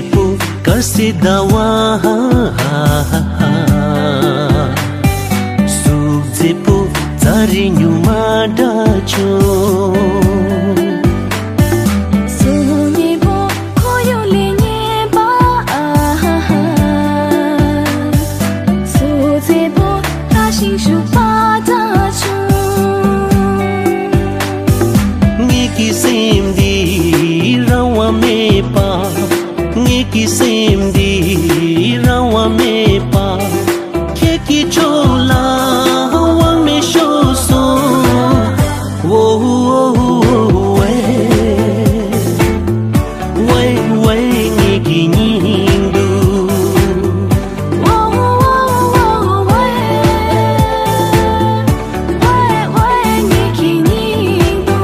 pu kasidawa sukzipu tari nyuma dacho. Xem đi rawa me pa keki chola wang me show so wo wo we we ngeki ngindu wo wo we ngeki ngindu.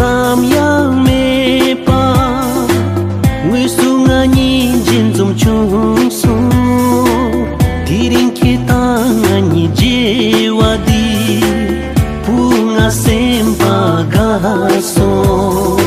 Sam yang me pa nguy sung anyi jin zum chung su tirin kita anyi jiwa di punga sempa gaso.